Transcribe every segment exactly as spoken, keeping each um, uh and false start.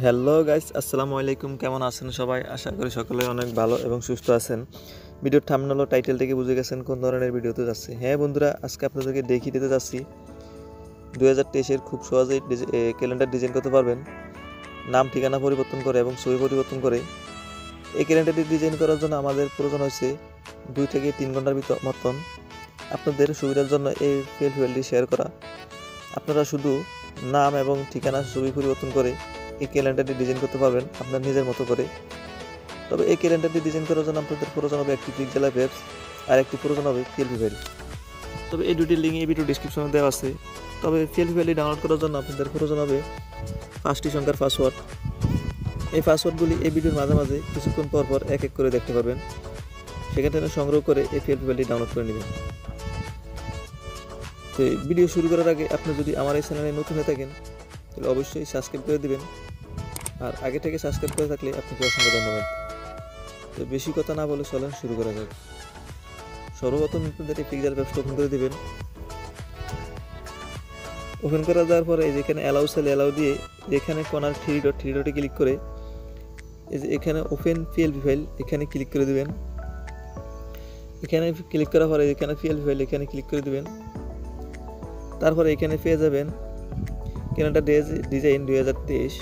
Hello guys अस्सलामु आलैकुम केमन आছেন सबाई आशा करी सकले अनेक भालो एवं सुस्थ आছেন। भिडियो थाम्बनेल और टाइटल देखे बुझे गेছেন কোন ধরনের ভিডিওতে যাচ্ছে। হ্যাঁ বন্ধুরা, আজকে আপনাদেরকে দেখিয়ে দিতে যাচ্ছি দুই হাজার তেইশ এর খুব সহজেই ক্যালেন্ডার ডিজাইন করতে পারবেন নাম ঠিকানা পরিবর্তন করে এবং ছবি পরিবর্তন করে। এই ক্যালেন্ডারটি ডিজাইন করার জন্য আমাদের প্রয়োজন হয়েছে দুই থেকে তিন ঘন্টার মতন। আপনাদের সুবিধার জন্য এই প্লেলিস্টটি শেয়ার করা। আপনারা শুধু নাম এবং ঠিকানা ছবি পরিবর্তন করে এই ক্যালেন্ডারটি ডিজাইন করতে পারবেন আপনার নিজের মতো করে। তবে এই ক্যালেন্ডারটি ডিজাইন করার জন্য আপনাদের প্রয়োজন হবে একটি পিক্সেল অ্যাপ আর একটি প্রয়োজন হবে পিএলপি ফাইল। তবে এই দুটি লিঙ্ক এই ভিডিও ডেসক্রিপশনে দেওয়া আছে। তবে পিএলপি ফাইল ডাউনলোড করার জন্য আপনাদের প্রয়োজন হবে পাঁচটি সংখ্যার পাসওয়ার্ড। এই পাসওয়ার্ডগুলি এই ভিডিওর মাঝে মাঝে কিছুক্ষণ পর পর এক এক করে দেখতে পারবেন। সেখান থেকে সংগ্রহ করে এই পিএলপি ফাইলটি ডাউনলোড করে নেবেন। তো ভিডিও শুরু করার আগে আপনি যদি আমার এই চ্যানেলে নতুন হয়ে থাকেন তাহলে অবশ্যই সাবস্ক্রাইব করে দেবেন। আর আগে থেকে সাবস্ক্রাইব করে থাকলে আপনাকে অসংখ্য ধন্যবাদ। তো বেশি কথা না বলে চলেন শুরু করা যাক। সর্বপ্রথম আপনাদের এই পিক্সেল অ্যাপসটা ওপেন করে দেবেন। ওপেন করা যাওয়ার পরে যেখানে অ্যালাউ সেল অ্যালাউ দিয়ে যেখানে কর্নার থ্রি ডট থ্রি ডটে ক্লিক করে এই যে এখানে ওপেন পিএলপি ফাইল এখানে ক্লিক করে দেবেন। এখানে ক্লিক করার পরে এখানে পিএলপি ফাইল এখানে ক্লিক করে দেবেন। তারপরে এখানে পেয়ে যাবেন ক্যালেন্ডার ডিজাইন দুই হাজার তেইশ।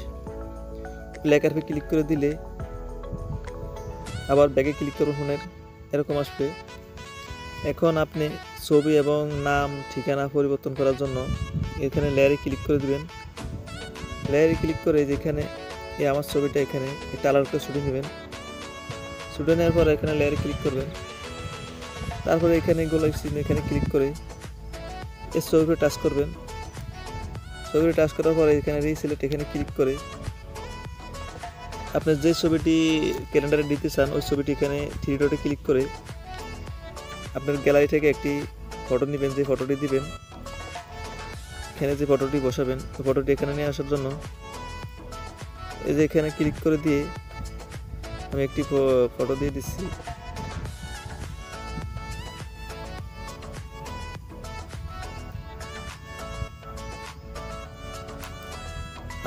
প্লেকারপে ক্লিক করে দিলে আবার ব্যাগে ক্লিক করুন, ফোনের এরকম আসবে। এখন আপনি ছবি এবং নাম ঠিকানা পরিবর্তন করার জন্য এখানে লেয়ারে ক্লিক করে দেবেন। লেয়ারে ক্লিক করে যেখানে এই আমার ছবিটা এখানে একটা আলাদা ছুটে নেবেন। ছুটে নেওয়ার পর এখানে লেয়ারে ক্লিক করবেন। তারপরে এখানে গোলাপ চিহ্ন এখানে ক্লিক করে এই ছবিটা টাচ করবেন। ছবিটা টাচ করার পরে এখানে রিসিলেক্ট এখানে ক্লিক করে আপনি যে ছবিটি ক্যালেন্ডারে দিতে চান ওই ছবিটি এখানে থ্রি ডটে ক্লিক করে আপনার গ্যালারি থেকে একটি ফটো নেবেন। যে ফটোটি দিবেন এখানে যে ফটোটি বসাবেন ওই ফটোটি এখানে নিয়ে আসার জন্য এই যে এখানে ক্লিক করে দিয়ে আমি একটি ফটো দিয়ে দিচ্ছি।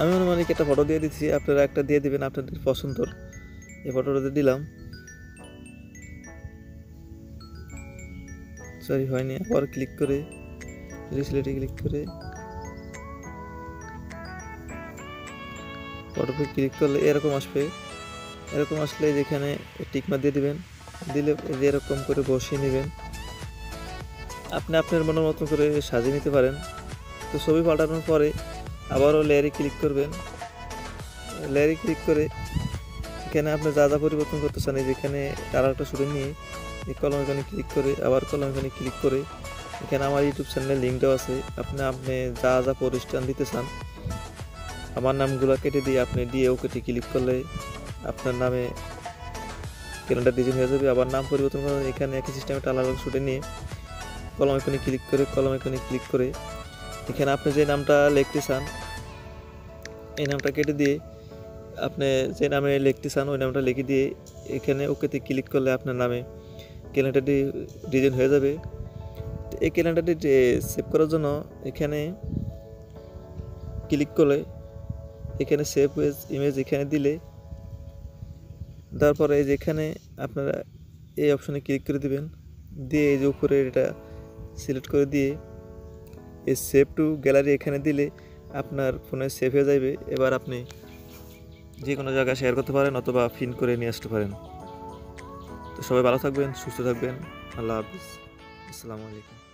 আমি অনুমানিক একটা ফটো দিয়ে দিচ্ছি, আপনারা একটা দিয়ে দেবেন আপনাদের পছন্দর। এই ফটোটাতে দিলাম, সরি হয়নি। আবার ক্লিক করে রিসিলেটে ক্লিক করে ফটোতে ক্লিক করলে এরকম আসবে। এরকম আসলে যেখানে টিকমা দিয়ে দেবেন, দিলে এরকম করে বসিয়ে নেবেন। আপনি আপনার মনের মতো করে সাজিয়ে নিতে পারেন। তো ছবি পাল্টানোর পরে আবারও লেয়ারে ক্লিক করবেন। লেয়ারে ক্লিক করে এখানে আপনি যা যা পরিবর্তন করতে চান যেখানে কালারটা শুরু নিয়ে এই কলম এখানে ক্লিক করে আবার কলম এখানে ক্লিক করে এখানে আমার ইউটিউব চ্যানেলের লিঙ্কটাও আছে। আপনি আপনি যা যা প্রতিষ্ঠান দিতে চান আমার নামগুলো কেটে দিয়ে আপনি দিয়ে ওকেটি ক্লিক করলে আপনার নামে ক্যালেন্ডার ডিজাইন হয়ে যাবে। আবার নাম পরিবর্তন করে এখানে একই সিস্টেমে টালার শুটে নিয়ে কলম এখানে ক্লিক করে কলম এখানে ক্লিক করে এখানে আপনি যে নামটা লিখতে চান এই নামটা কেটে দিয়ে আপনি যে নামে লিখতে চান ওই নামটা লিখে দিয়ে এখানে ওকেতে ক্লিক করলে আপনার নামে ক্যালেন্ডারটি ডিজাইন হয়ে যাবে। এই ক্যালেন্ডারটি সেভ করার জন্য এখানে ক্লিক করলে এখানে সেভ এজ ইমেজ এখানে দিলে তারপরে এই যেখানে আপনারা এই অপশানে ক্লিক করে দেবেন। দিয়ে এই যে উপরে এটা সিলেক্ট করে দিয়ে এই সেভ টু গ্যালারি এখানে দিলে আপনার ফোনে সেভ হয়ে যাবে। এবার আপনি যে কোনো জায়গায় শেয়ার করতে পারেন অথবা প্রিন্ট করে নিয়ে আসতে পারেন। তো সবাই ভালো থাকবেন, সুস্থ থাকবেন। আল্লাহ হাফিজ, আসসালামু আলাইকুম।